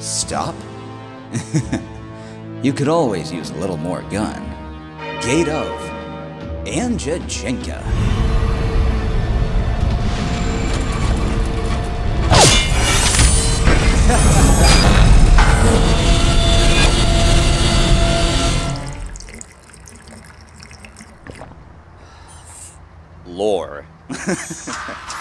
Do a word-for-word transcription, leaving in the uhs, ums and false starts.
Stop? You could always use a little more gun. Gate of Anjajinka. Lore.